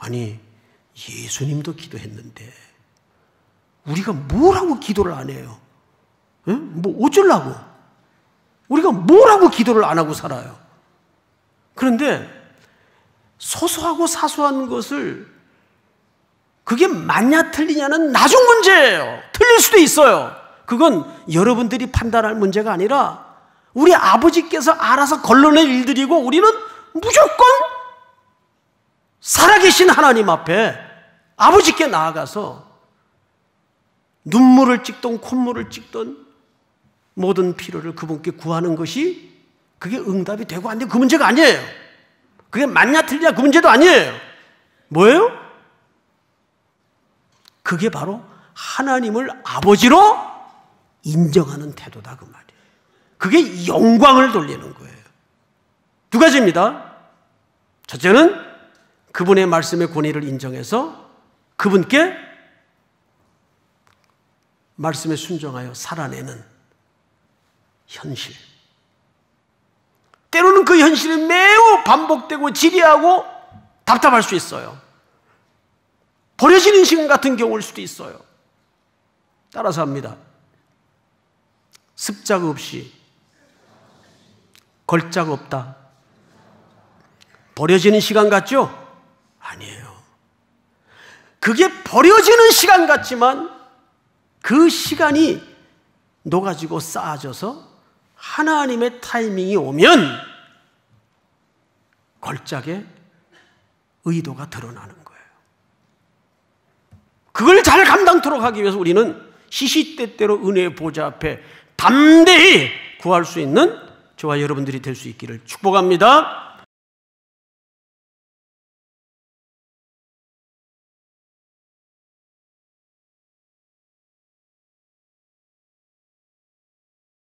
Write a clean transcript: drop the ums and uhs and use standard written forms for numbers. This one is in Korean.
아니 예수님도 기도했는데 우리가 뭐라고 기도를 안 해요? 응? 뭐 어쩌려고? 우리가 뭐라고 기도를 안 하고 살아요? 그런데 소소하고 사소한 것을 그게 맞냐 틀리냐는 나중 문제예요. 틀릴 수도 있어요. 그건 여러분들이 판단할 문제가 아니라 우리 아버지께서 알아서 걸러낼 일들이고 우리는 무조건 살아계신 하나님 앞에 아버지께 나아가서 눈물을 찍던 콧물을 찍던 모든 필요를 그분께 구하는 것이 그게 응답이 되고 안 되고 그 문제가 아니에요. 그게 맞냐 틀리냐 그 문제도 아니에요. 뭐예요? 그게 바로 하나님을 아버지로 인정하는 태도다 그 말이에요. 그게 영광을 돌리는 거예요. 두 가지입니다. 첫째는 그분의 말씀의 권위를 인정해서 그분께 말씀에 순종하여 살아내는 현실. 때로는 그 현실은 매우 반복되고 지리하고 답답할 수 있어요. 버려지는 시간 같은 경우일 수도 있어요. 따라서 합니다. 습작 없이 걸작 없다. 버려지는 시간 같죠? 아니에요. 그게 버려지는 시간 같지만 그 시간이 녹아지고 쌓아져서 하나님의 타이밍이 오면 걸작의 의도가 드러나는 거예요. 그걸 잘 감당토록 하기 위해서 우리는 시시때때로 은혜의 보좌 앞에 담대히 구할 수 있는 저와 여러분들이 될 수 있기를 축복합니다.